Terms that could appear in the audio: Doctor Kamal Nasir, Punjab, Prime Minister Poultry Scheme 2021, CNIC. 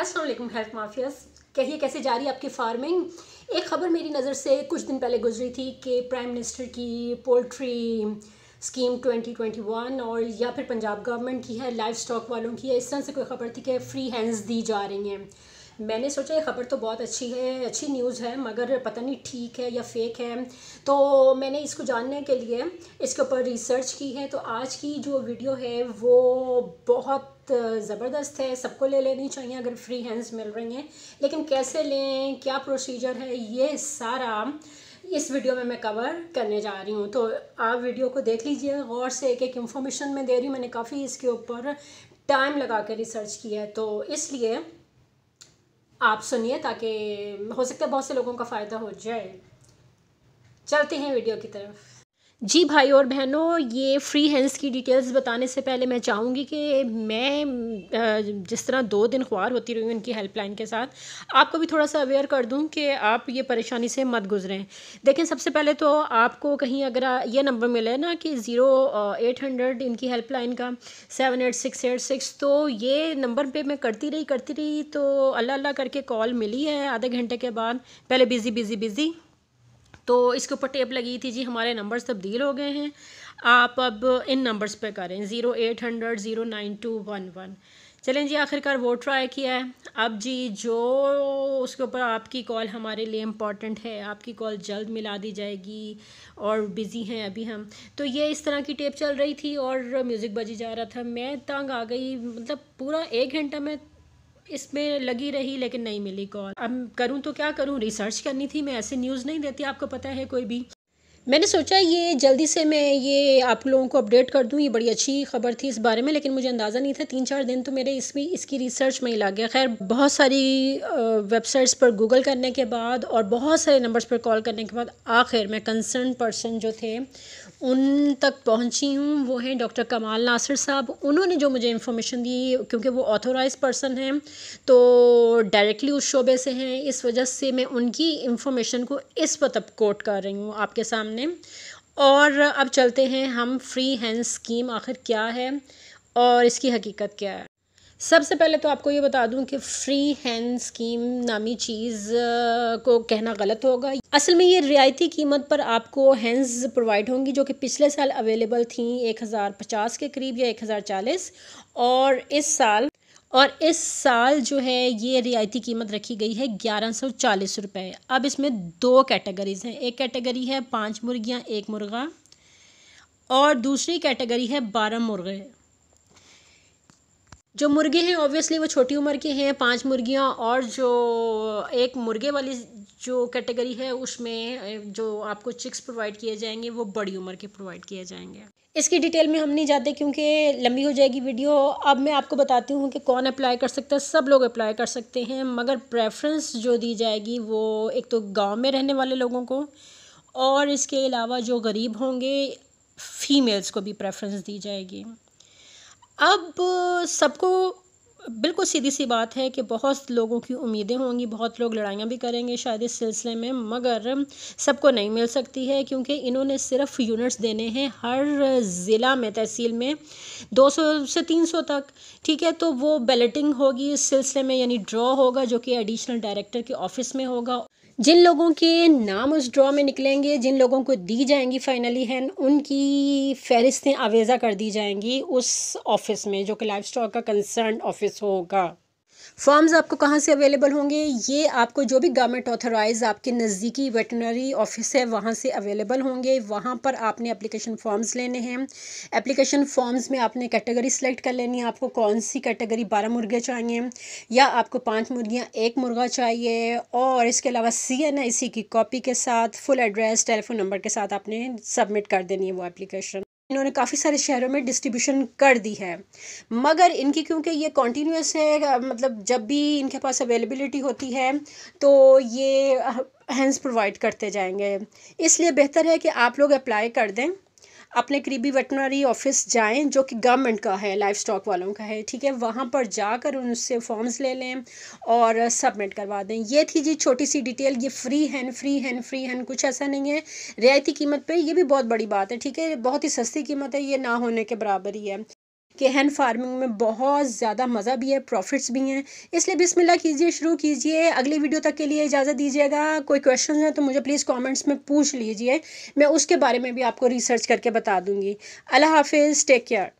अस्सलाम वालेकुम health mafias, कहिए कैसे जा रही है आपकी फार्मिंग। एक ख़बर मेरी नज़र से कुछ दिन पहले गुजरी थी कि प्राइम मिनिस्टर की पोल्ट्री स्कीम 2021 और या फिर पंजाब गवर्नमेंट की है, लाइफ स्टॉक वालों की है, इस तरह से कोई ख़बर थी कि फ्री हैंड्स दी जा रही हैं। मैंने सोचा ये ख़बर तो बहुत अच्छी है, अच्छी न्यूज़ है, मगर पता नहीं ठीक है या फेक है। तो मैंने इसको जानने के लिए इसके ऊपर रिसर्च की है। तो आज की जो वीडियो है वो बहुत ज़बरदस्त है, सबको ले लेनी चाहिए अगर फ्री हैंड्स मिल रही हैं, लेकिन कैसे लें, क्या प्रोसीजर है, ये सारा इस वीडियो में मैं कवर करने जा रही हूँ। तो आप वीडियो को देख लीजिए गौर से, एक एक इंफॉर्मेशन मैं दे रही हूँ। मैंने काफ़ी इसके ऊपर टाइम लगा कर रिसर्च किया है, तो इसलिए आप सुनिए ताकि हो सकता है बहुत से लोगों का फ़ायदा हो जाए। चलते हैं वीडियो की तरफ। जी भाई और बहनों, ये फ्री हैंड्स की डिटेल्स बताने से पहले मैं चाहूँगी कि मैं जिस तरह 2 दिन ख्वार होती रही हूँ इनकी हेल्पलाइन के साथ, आपको भी थोड़ा सा अवेयर कर दूँ कि आप ये परेशानी से मत गुजरें। देखें, सबसे पहले तो आपको कहीं अगर ये नंबर मिले ना कि 0800 इनकी हेल्पलाइन का 78686, तो ये नंबर पर मैं करती रही। तो अल्लाह करके कॉल मिली है आधे घंटे के बाद, पहले बिज़ी। तो इसके ऊपर टेप लगी थी जी, हमारे नंबर्स तब्दील हो गए हैं, आप अब इन नंबर्स पे करें 0800 09211। चलें जी, आखिरकार वो ट्राई किया है। अब जी जो उसके ऊपर आपकी कॉल हमारे लिए इम्पॉर्टेंट है, आपकी कॉल जल्द मिला दी जाएगी और बिज़ी हैं अभी हम। तो ये इस तरह की टेप चल रही थी और म्यूज़िक बजी जा रहा था। मैं तंग आ गई, मतलब पूरा 1 घंटा मैं इसमें लगी रही, लेकिन नहीं मिली कॉल। अब करूं तो क्या करूं, रिसर्च करनी थी, मैं ऐसे न्यूज़ नहीं देती, आपको पता है कोई भी। मैंने सोचा ये जल्दी से मैं ये आप लोगों को अपडेट कर दूं, ये बड़ी अच्छी खबर थी इस बारे में, लेकिन मुझे अंदाज़ा नहीं था। 3-4 दिन तो मेरे इसकी रिसर्च में ही लग गया। खैर, बहुत सारी वेबसाइट्स पर गूगल करने के बाद और बहुत सारे नंबर्स पर कॉल करने के बाद आखिर मैं कंसर्न पर्सन जो थे उन तक पहुंची हूं। वो हैं डॉक्टर कमाल नासिर साहब। उन्होंने जो मुझे इन्फॉर्मेशन दी, क्योंकि वो ऑथोराइज पर्सन हैं तो डायरेक्टली उस शोबे से हैं, इस वजह से मैं उनकी इन्फॉर्मेशन को इस मतलब कोट कर रही हूँ आपके सामने। और अब चलते हैं हम, फ्री हैंड्स स्कीम आखिर क्या है और इसकी हकीकत क्या है। सबसे पहले तो आपको ये बता दूं कि फ्री हैंड स्कीम नामी चीज़ को कहना गलत होगा। असल में ये रियायती कीमत पर आपको हैंड्स प्रोवाइड होंगी, जो कि पिछले साल अवेलेबल थी 1050 के करीब या 1040, और इस साल जो है ये रियायती कीमत रखी गई है 1140 रुपये। अब इसमें 2 कैटेगरीज़ हैं, एक कैटेगरी है 5 मुर्गियाँ 1 मुर्गा और दूसरी कैटेगरी है 12 मुर्गे। जो मुर्गे हैं ऑब्वियसली वो छोटी उम्र के हैं, 5 मुर्गियाँ और जो 1 मुर्गे वाली जो कैटेगरी है उसमें जो आपको चिक्स प्रोवाइड किए जाएंगे वो बड़ी उम्र के प्रोवाइड किए जाएंगे। इसकी डिटेल में हम नहीं जाते क्योंकि लंबी हो जाएगी वीडियो। अब मैं आपको बताती हूँ कि कौन अप्लाई कर सकता है। सब लोग अप्लाई कर सकते हैं, मगर प्रेफरेंस जो दी जाएगी वो एक तो गांव में रहने वाले लोगों को, और इसके अलावा जो गरीब होंगे फीमेल्स को भी प्रेफरेंस दी जाएगी। अब सबको बिल्कुल सीधी सी बात है कि बहुत लोगों की उम्मीदें होंगी, बहुत लोग लड़ाइयाँ भी करेंगे शायद इस सिलसिले में, मगर सबको नहीं मिल सकती है क्योंकि इन्होंने सिर्फ यूनिट्स देने हैं हर ज़िला में, तहसील में 200 से 300 तक, ठीक है। तो वो बैलेटिंग होगी इस सिलसिले में, यानी ड्रॉ होगा जो कि एडिशनल डायरेक्टर के ऑफिस में होगा। जिन लोगों के नाम उस ड्रॉ में निकलेंगे, जिन लोगों को दी जाएंगी फाइनली हैंड, उनकी फहरिस्तें आवेज़ा कर दी जाएंगी उस ऑफ़िस में जो कि लाइफ स्टॉक का कंसर्न ऑफिस होगा। फॉर्म्स आपको कहाँ से अवेलेबल होंगे, ये आपको जो भी गवर्नमेंट ऑथराइज आपके नज़दीकी वेटनरी ऑफिस है वहाँ से अवेलेबल होंगे। वहाँ पर आपने एप्लीकेशन फॉर्म्स लेने हैं। एप्लीकेशन फॉर्म्स में आपने कैटेगरी सेलेक्ट कर लेनी है, आपको कौन सी कैटेगरी 12 मुर्गे चाहिए या आपको 5 मुर्गियाँ 1 मुर्गा चाहिए, और इसके अलावा CNIC की कॉपी के साथ फुल एड्रेस टेलीफोन नंबर के साथ आपने सबमिट कर देनी है वो एप्लीकेशन। इन्होंने काफ़ी सारे शहरों में डिस्ट्रीब्यूशन कर दी है, मगर इनकी क्योंकि ये कॉन्टीन्यूस है, मतलब जब भी इनके पास अवेलेबिलिटी होती है तो ये हैंड्स प्रोवाइड करते जाएंगे। इसलिए बेहतर है कि आप लोग अप्लाई कर दें, अपने करीबी वेटनरी ऑफिस जाएं जो कि गवर्नमेंट का है, लाइफ स्टॉक वालों का है, ठीक है। वहां पर जाकर उनसे फॉर्म्स ले लें और सबमिट करवा दें। ये थी जी छोटी सी डिटेल। ये फ्री हैंड कुछ ऐसा नहीं है। रियायती कीमत पे ये भी बहुत बड़ी बात है, ठीक है, बहुत ही सस्ती कीमत है, ये ना होने के बराबर ही है। कि हैंड फार्मिंग में बहुत ज़्यादा मज़ा भी है, प्रॉफिट्स भी हैं। इसलिए बिस्मिल्लाह कीजिए, शुरू कीजिए। अगली वीडियो तक के लिए इजाज़त दीजिएगा। कोई क्वेश्चन हैं तो मुझे प्लीज़ कमेंट्स में पूछ लीजिए, मैं उसके बारे में भी आपको रिसर्च करके बता दूँगी। अल्लाह हाफिज़, टेक केयर।